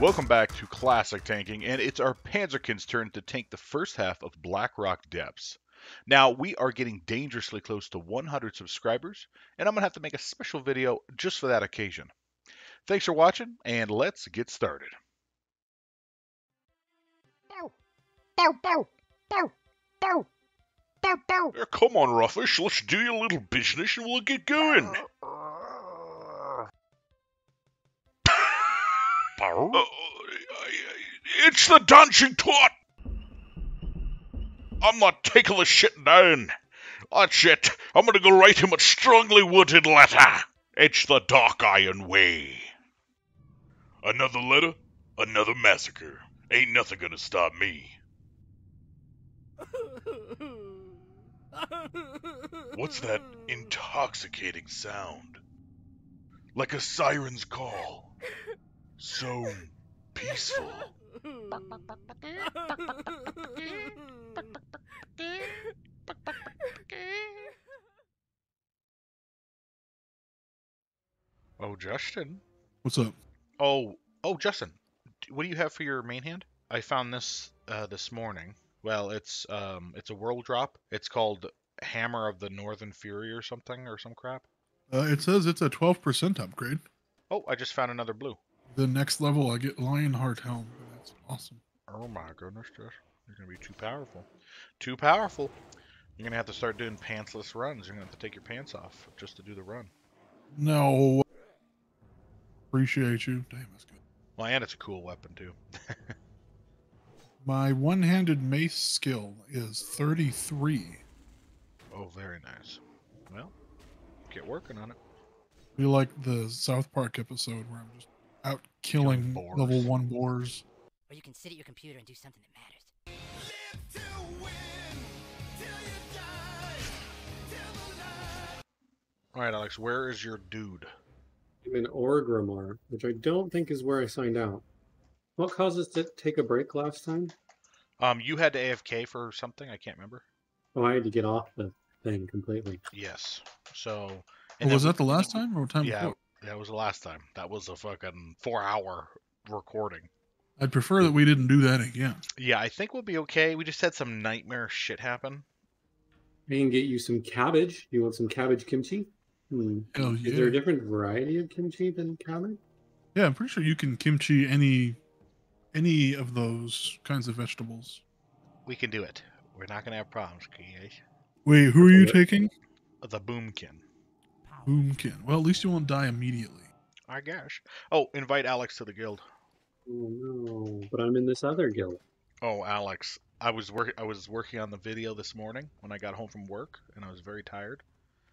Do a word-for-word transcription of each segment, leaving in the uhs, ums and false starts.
Welcome back to Classic Tanking, and it's our Panzerkin's turn to tank the first half of Blackrock Depths. Now, we are getting dangerously close to one hundred subscribers, and I'm going to have to make a special video just for that occasion. Thanks for watching, and let's get started. Bow, bow, bow, bow, bow. Bow, bow. Yeah, come on, Roughfish, let's do your little business and we'll get going. Uh, uh, it's the dancing tot! I'm not taking the shit down. That's it. I'm gonna go write him a strongly worded letter. It's the dark iron way. Another letter, another massacre. Ain't nothing gonna stop me. What's that intoxicating sound? Like a siren's call. So peaceful. Oh, Justin. What's up? Oh, oh, Justin. What do you have for your main hand? I found this uh, this morning. Well, it's um, it's a world drop. It's called Hammer of the Northern Fury or something or some crap. Uh, it says it's a twelve percent upgrade. Oh, I just found another blue. The next level, I get Lionheart Helm. That's awesome. Oh my goodness, Josh. You're gonna be too powerful. Too powerful. You're gonna have to start doing pantsless runs. You're gonna have to take your pants off just to do the run. No. Appreciate you. Damn, that's good. Well, and it's a cool weapon too. My one-handed mace skill is thirty-three. Oh, very nice. Well, get working on it. We like the South Park episode where I'm just out killing, killing level one boars. Or you can sit at your computer and do something that matters. Live to win, till you die, till the night. All right, Alex, where is your dude? I'm in Orgrimmar, which I don't think is where I signed out. What caused us to take a break last time? Um, you had to A F K for something. I can't remember. Oh, I had to get off the thing completely. Yes. So. And oh, was that the last time or time? Yeah, before? That was the last time. That was a fucking four-hour recording. I'd prefer that we didn't do that again. Yeah, I think we'll be okay. We just had some nightmare shit happen. I can get you some cabbage. You want some cabbage kimchi? Hmm. Oh, yeah. Is there a different variety of kimchi than cabbage? Yeah, I'm pretty sure you can kimchi any. Any of those kinds of vegetables. We can do it. We're not going to have problems, K A. Wait, who are you taking? The boomkin. Boomkin. Well, at least you won't die immediately. I guess. Oh, invite Alex to the guild. Oh, no. But I'm in this other guild. Oh, Alex. I was, work I was working on the video this morning when I got home from work, and I was very tired.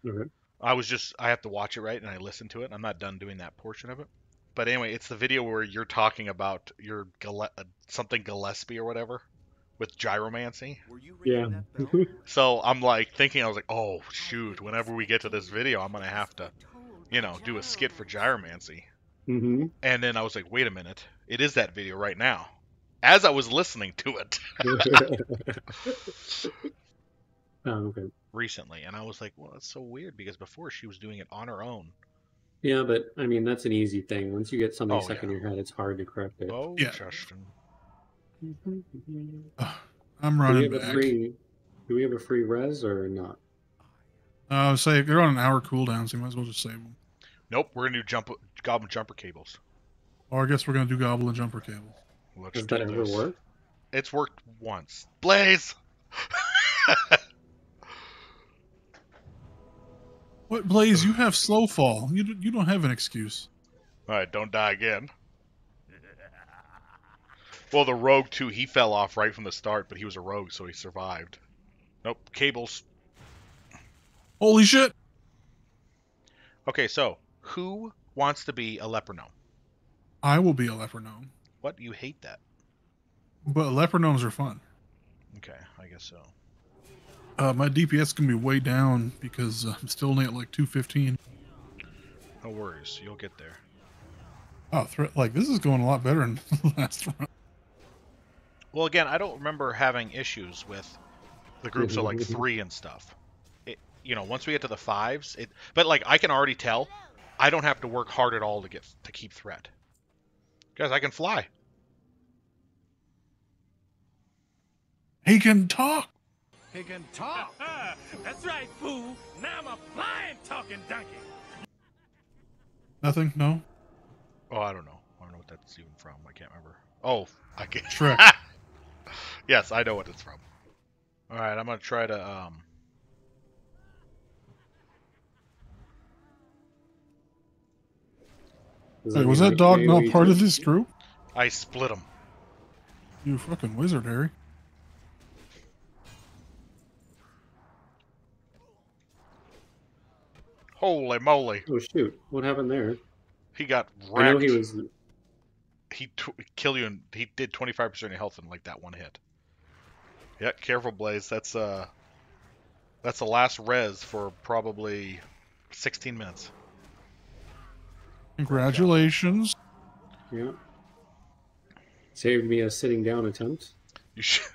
Okay. I was just... I have to watch it, right? And I listened to it. I'm not done doing that portion of it. But anyway, it's the video where you're talking about your Gillespie, something Gillespie or whatever with gyromancy. Were you reading yeah. That so I'm like thinking, I was like, oh, shoot, whenever we get to this video, I'm going to have to, you know, do a skit for gyromancy. Mm-hmm. And then I was like, wait a minute. It is that video right now as I was listening to it. Oh, okay. Recently. And I was like, well, that's so weird because before she was doing it on her own. Yeah, but, I mean, that's an easy thing. Once you get something oh, stuck yeah. in your head, it's hard to correct it. Oh, yeah. Justin. Uh, I'm running do back. Free, do we have a free res or not? Uh, say, if you're on an hour cooldown, so you might as well just save them. Nope, we're going to do jump, goblin jumper cables. Or I guess we're going to do goblin jumper cables. Let's Does do that this. Ever work? It's worked once. Blaze! What, Blaze? You have slow fall. You you don't have an excuse. All right, don't die again. Well, the rogue too. He fell off right from the start, but he was a rogue, so he survived. Nope, cables. Holy shit! Okay, so who wants to be a leper gnome? I will be a leper gnome. What? You hate that? But leper gnomes are fun. Okay, I guess so. Uh, my D P S can be way down because I'm still only at like two fifteen. No worries, you'll get there. Oh, threat! Like this is going a lot better than the last one. Well, again, I don't remember having issues with the groups of like three and stuff. It, you know, once we get to the fives, it. But like I can already tell, I don't have to work hard at all to get to keep threat. Guys, I can fly. He can talk. He can talk. That's right, fool. Now I'm a flying talking donkey. Nothing? No? Oh, I don't know. I don't know what that's even from. I can't remember. Oh, I can't. Shrek. Yes, I know what it's from. All right, I'm going to try to... Um... Hey, was that dog not part of this group? I split him. You fucking wizard, Harry. Holy moly. Oh, shoot. What happened there? He got wrecked. I know he was... He t kill you, and he did twenty-five percent of your health in, like, that one hit. Yeah, careful, Blaze. That's, uh... That's the last res for probably sixteen minutes. Congratulations. Yeah. Saved me a sitting down attempt. You should...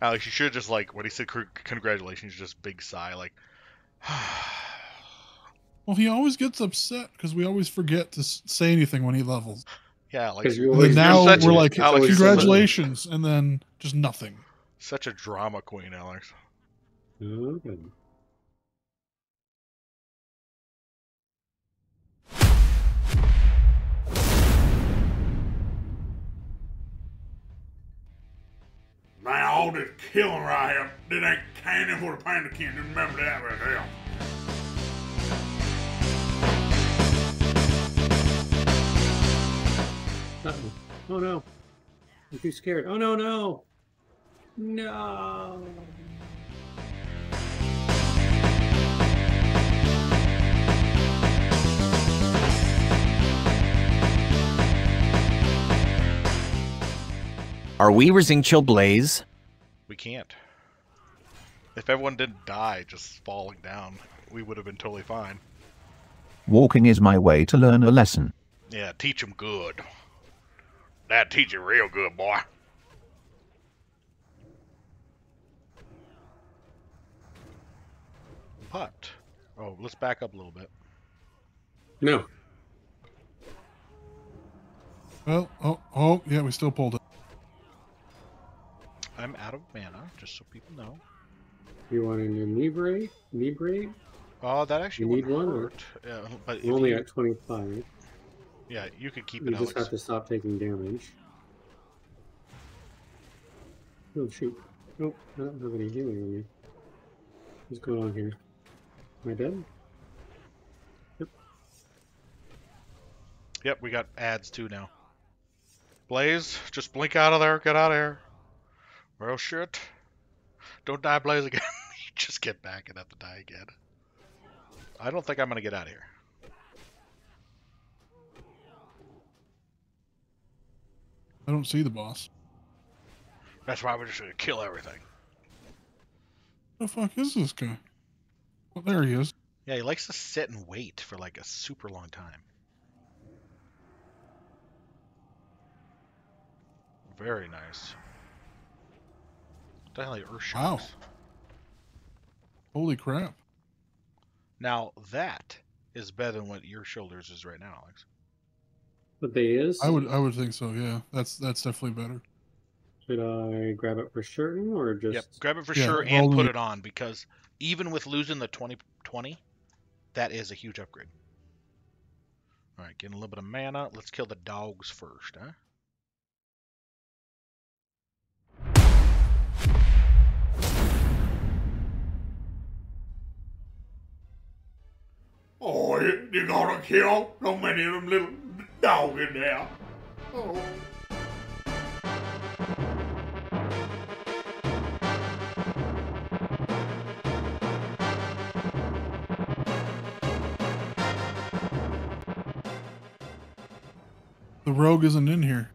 Alex, you should just, like, when he said congratulations, just big sigh, like... Well, he always gets upset because we always forget to say anything when he levels. Yeah, like always, now we're like, Alex, congratulations, and then just nothing. Such a drama queen, Alex. Okay. Man, all this killing right here, this ain't candy for the Panzerkin. Remember that right there. Uh-oh. Oh no. I'm too scared. Oh no, no. No. Are we resing chill Blaze? We can't. If everyone didn't die just falling down, we would have been totally fine. Walking is my way to learn a lesson. Yeah, teach them good. That teach you real good, boy. But, oh, let's back up a little bit. No. Well, oh, oh, yeah, we still pulled it. I'm out of mana, just so people know. You want a new Nibre? Nibre? Oh, that actually you wouldn't need one, hurt. Or... Yeah, but we're only you... at twenty-five. Yeah, you could keep it. You just Alex. Have to stop taking damage. Oh shoot! Nope, I don't have any healing on me. What's going on here? Am I dead? Yep. Yep, we got ads too now. Blaze, just blink out of there. Get out of here. Well, shit. Don't die, Blaze, again. You just get back and have to die again. I don't think I'm gonna get out of here. I don't see the boss. That's why we're just going to kill everything. What the fuck is this guy? Well, there he is. Yeah, he likes to sit and wait for like a super long time. Very nice. What the hell are Earth Sharks? Wow. Holy crap. Now that is better than what your shoulders is right now, Alex. But they is? I would I would think so, yeah. That's that's definitely better. Should I grab it for certain or just yep, grab it for yeah, sure and put it on because even with losing the twenty twenty, that is a huge upgrade. Alright, getting a little bit of mana. Let's kill the dogs first, huh? Oh, you're gonna kill so many of them little dog in there. Oh. The rogue isn't in here.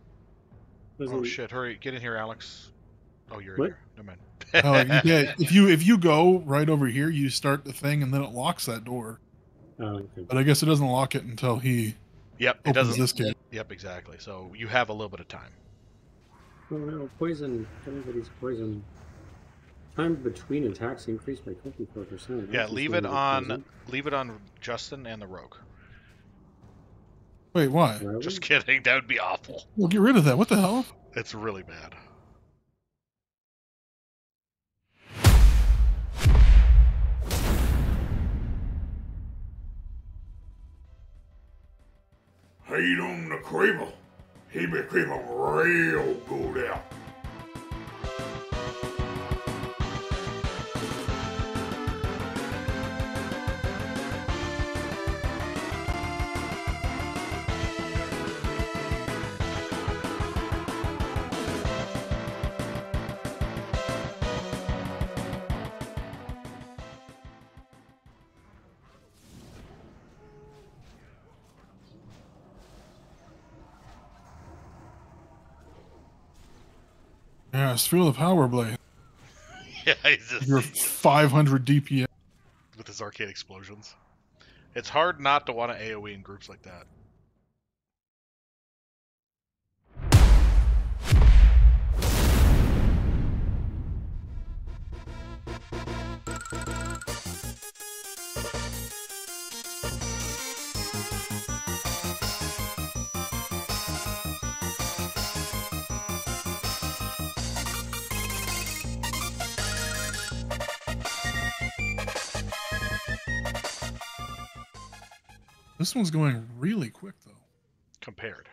Oh shit! Hurry, get in here, Alex. Oh, you're what? In here. Never mind. Oh, yeah, if you if you go right over here, you start the thing, and then it locks that door. Oh, okay. But I guess it doesn't lock it until he. Yep, it doesn't. This kid. Yep, exactly. So you have a little bit of time. Oh no, poison! Everybody's poison. Time between attacks increased by twenty-four percent. Yeah, leave it on. Poison. Leave it on Justin and the rogue. Wait, why? Just kidding. That would be awful. Well, get rid of that. What the hell? It's really bad. Feed on the creeper. He became a real good out. Yeah, through the power blade. Yeah, he's just... You're five hundred D P S. With his arcade explosions. It's hard not to want to AoE in groups like that. This one's going really quick, though. Compared,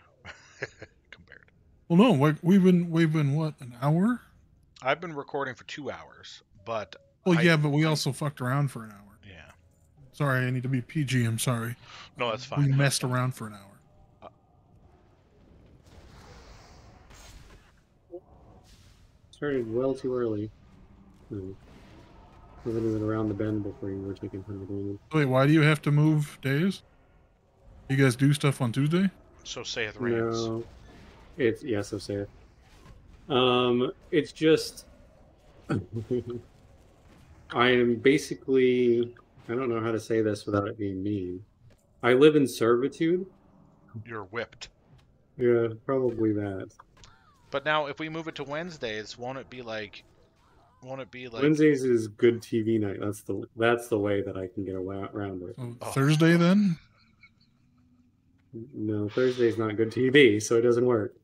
compared. Well, no, we've been we've been what, an hour? I've been recording for two hours, but well, I, yeah, but we also fucked around for an hour. Yeah. Sorry, I need to be P G. I'm sorry. No, that's fine. We messed around for an hour. Uh, Started well too early. Hmm. Wasn't even around the bend before you were taking time to go in. Wait, why do you have to move days? You guys do stuff on Tuesday? So saith Rams. No, it's yeah. So saith. Um, it's just I am basically, I don't know how to say this without it being mean. I live in servitude. You're whipped. Yeah, probably that. But now, if we move it to Wednesdays, won't it be like? Won't it be like Wednesdays is good T V night? That's the that's the way that I can get around with. Oh, oh. Thursday then. No, Thursday's not good T V, so it doesn't work.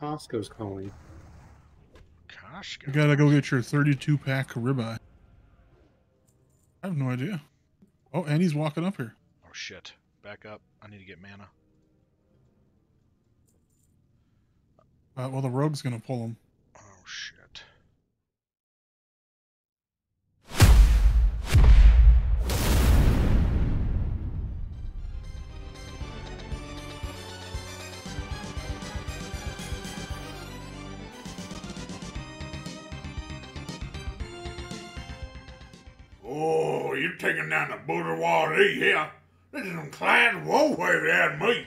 Costco's calling. Costco. You gotta go get your thirty-two pack ribeye. I have no idea. Oh, and he's walking up here. Oh shit! Back up. I need to get mana. Uh, well, the rogue's gonna pull him. Oh shit. Oh, you're taking down the boudoir E here. This is some class warfare they had me.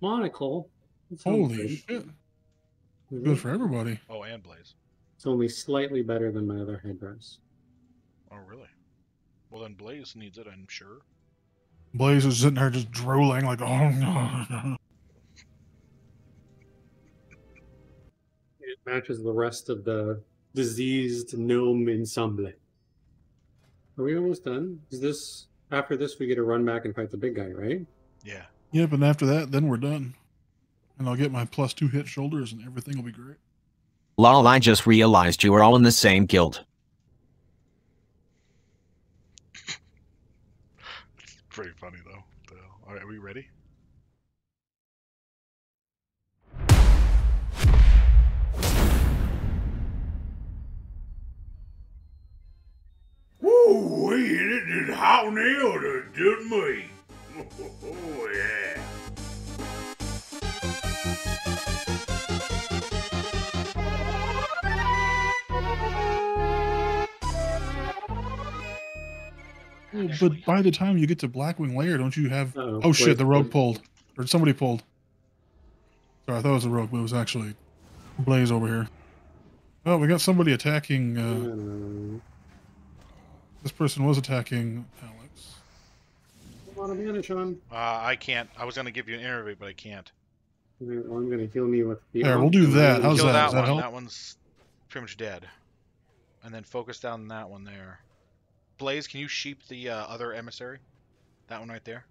Monocle. That's holy shit. Mm-hmm. Good for everybody. Oh, and Blaze. It's only slightly better than my other headdress. Oh, really? Well, then Blaze needs it, I'm sure. Blaze is sitting there just drooling like, oh, no, no. It matches the rest of the diseased gnome ensemble. Are we almost done? Is this... After this, we get to run back and fight the big guy, right? Yeah. Yep, and after that, then we're done. And I'll get my plus two hit shoulders and everything will be great. Lol, I just realized you were all in the same guild. It's pretty funny, though. So, all right, are we ready? how nailed it, didn't we? Oh, yeah. Well, but by the time you get to Blackwing Lair, don't you have... Uh-oh, oh, shit, wait, the rope wait. pulled. Or somebody pulled. Sorry, I thought it was a rope, but it was actually Blaze over here. Oh, we got somebody attacking... Uh... Uh... This person was attacking Alex. Come on, I'm gonna, Sean. Uh, I can't. I was going to give you an interview, but I can't. Well, I'm going to heal me with... The there, we'll do that. How's that? That, that, one. that one's pretty much dead. And then focus down on that one there. Blaze, can you sheep the uh, other emissary? That one right there?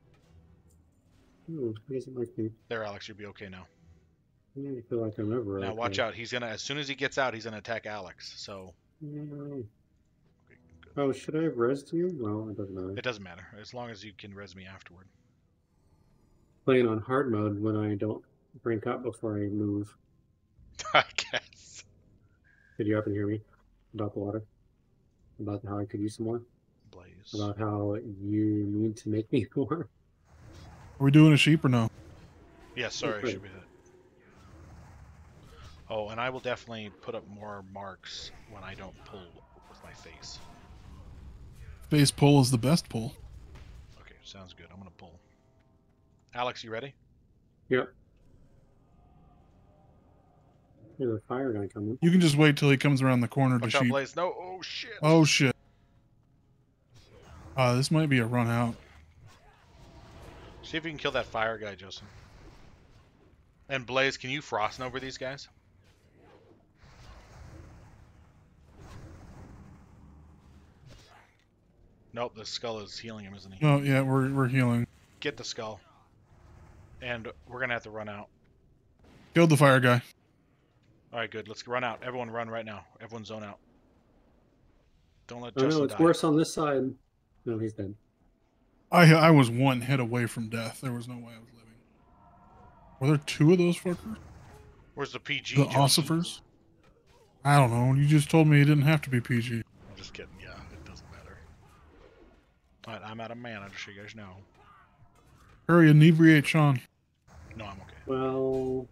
Ooh, like me. There, Alex, you'll be okay now. I really feel like I'm over. Now, okay. Watch out. He's going to... As soon as he gets out, he's going to attack Alex, so... Mm-hmm. Oh, should I have rezzed you? Well, it doesn't matter. It doesn't matter, as long as you can res me afterward. Playing on hard mode when I don't brink up before I move. I guess. Did you happen to hear me? About the water? About how I could use some more? Blaze. About how you need to make me more? Are we doing a sheep or no? Yeah, sorry, I should be hit. Oh, and I will definitely put up more marks when I don't pull with my face. Base pull is the best pull. Okay, sounds good. I'm gonna pull. Alex, you ready? Yep. There's a fire guy coming. You can just wait till he comes around the corner Watch to out, shoot. Blaze. No, oh shit. Oh shit. Uh, this might be a run out. See if you can kill that fire guy, Justin. And Blaze, can you frost over these guys? Nope, the skull is healing him, isn't he? Oh, yeah, we're, we're healing. Get the skull. And we're going to have to run out. Killed the fire guy. All right, good. Let's run out. Everyone run right now. Everyone zone out. Don't let oh, Justin no, it's die. Worse on this side. No, he's dead. I, I was one hit away from death. There was no way I was living. Were there two of those fuckers? Where's the P G? The ossifers? I don't know. You just told me it didn't have to be P G. I'm just kidding, yeah. But I'm out of mana, just so you guys know. Hurry, inebriate Sean. No, I'm okay. Well,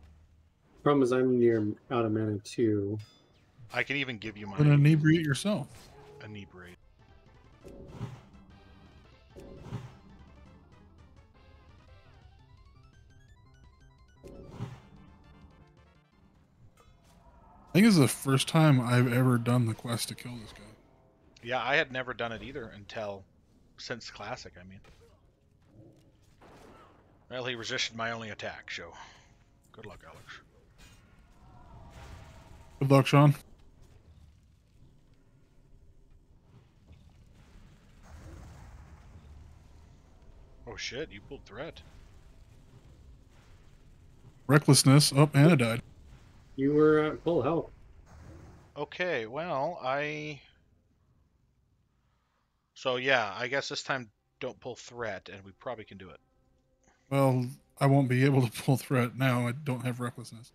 problem is I'm near out of mana too. I can even give you my... But inebriate yourself. Inebriate. I think this is the first time I've ever done the quest to kill this guy. Yeah, I had never done it either until... Since classic, I mean. Well, he resisted my only attack, so good luck, Alex. Good luck, Sean. Oh shit, you pulled threat. Recklessness. Oh, Anna died. You were at full health. Okay, well, I... So, yeah, I guess this time don't pull threat, and we probably can do it. Well, I won't be able to pull threat now. I don't have recklessness.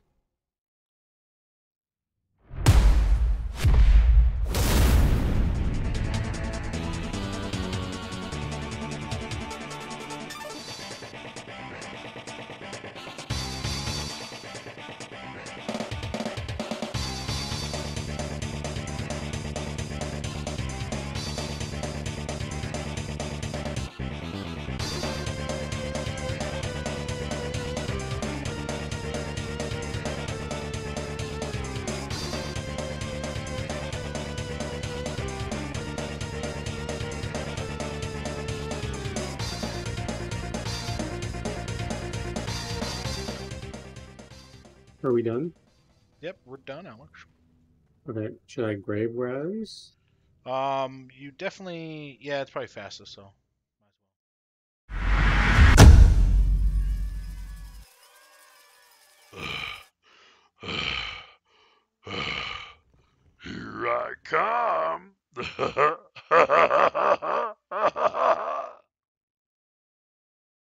Are we done? Yep, we're done, Alex. Okay, should I grave rise? Um, you definitely... Yeah, it's probably fastest, so... Might as well. Here I come!